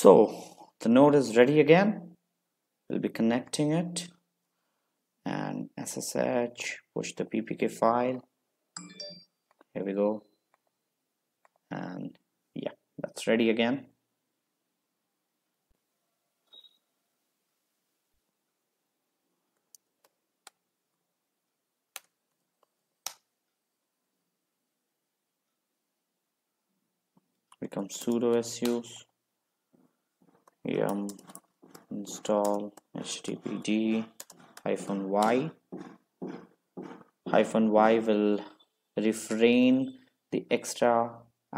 So the node is ready again. We'll be connecting it and SSH, push the PPK file. Here we go. And yeah, that's ready again. We can sudo use yum install httpd -y. -y will refrain the extra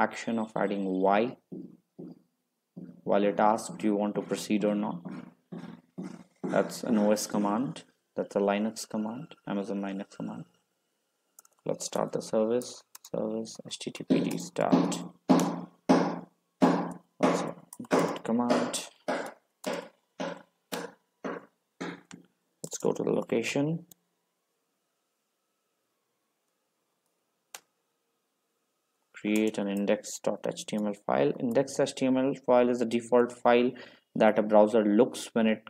action of adding y while it asks do you want to proceed or not. That's an OS command. That's a Linux command, Amazon Linux command. Let's start the service. Service httpd start. Command. Let's go to the location. Create an index.html file. Index.html file is the default file that a browser looks when it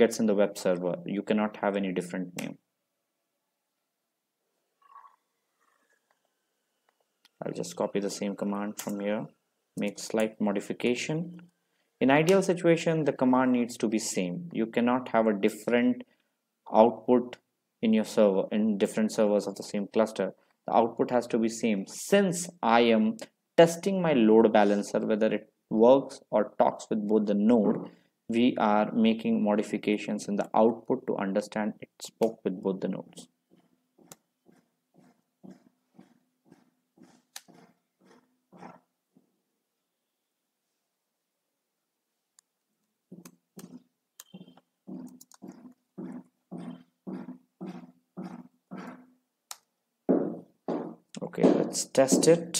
gets in the web server. You cannot have any different name. I'll just copy the same command from here. Make slight modification. In ideal situation, the command needs to be same. You cannot have a different output in your server, in different servers of the same cluster. The output has to be same. Since I am testing my load balancer, whether it works or talks with both the node, we are making modifications in the output to understand it spoke with both the nodes. Okay, let's test it.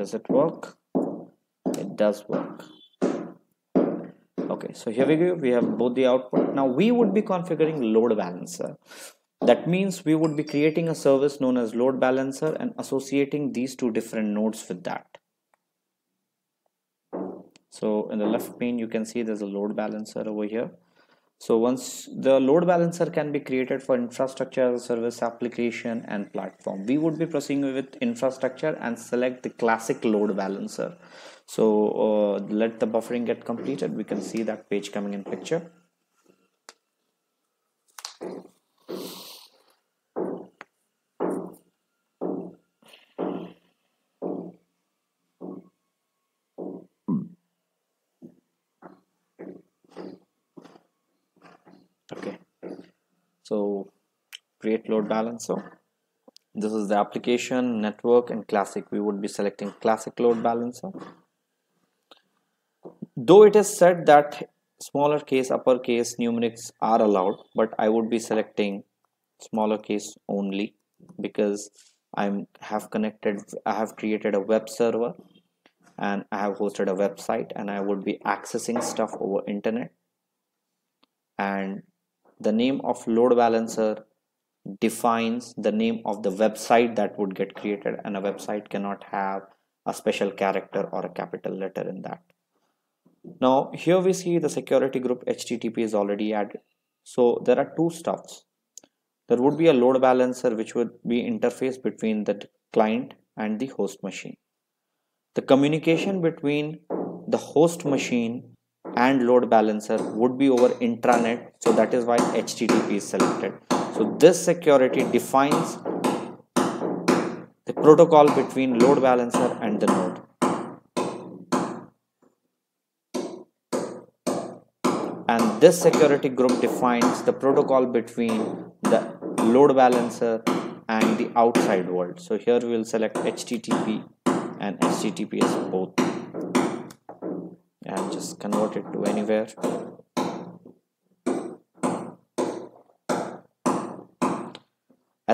Does it work? It does work. Okay, so here we go. We have both the output. Now we would be configuring load balancer. That means we would be creating a service known as load balancer and associating these two different nodes with that. So in the left pane, you can see there's a load balancer over here. So once the load balancer can be created for infrastructure as a service, application and platform. We would be proceeding with infrastructure and select the classic load balancer. So let the buffering get completed. We can see that page coming in picture. So create load balancer. This is the application, network and classic. We would be selecting classic load balancer. Though it is said that smaller case, upper case, numerics are allowed, but I would be selecting smaller case only because I have created a web server and I have hosted a website and I would be accessing stuff over internet, and the name of load balancer defines the name of the website that would get created, and a website cannot have a special character or a capital letter in that. Now here we see the security group HTTP is already added. So there are two stuffs. There would be a load balancer which would be interface between the client and the host machine. The communication between the host machine and load balancer would be over intranet, so that is why HTTP is selected. So this security defines the protocol between load balancer and the node. And this security group defines the protocol between the load balancer and the outside world. So here we will select HTTP and HTTPS both. And just convert it to anywhere.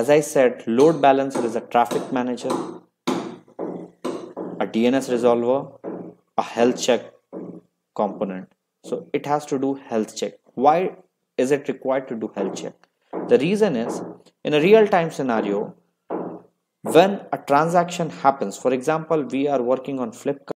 As I said, load balancer is a traffic manager, a DNS resolver, a health check component. So it has to do health check. Why is it required to do health check? The reason is, in a real-time scenario, when a transaction happens, for example, we are working on Flipkart.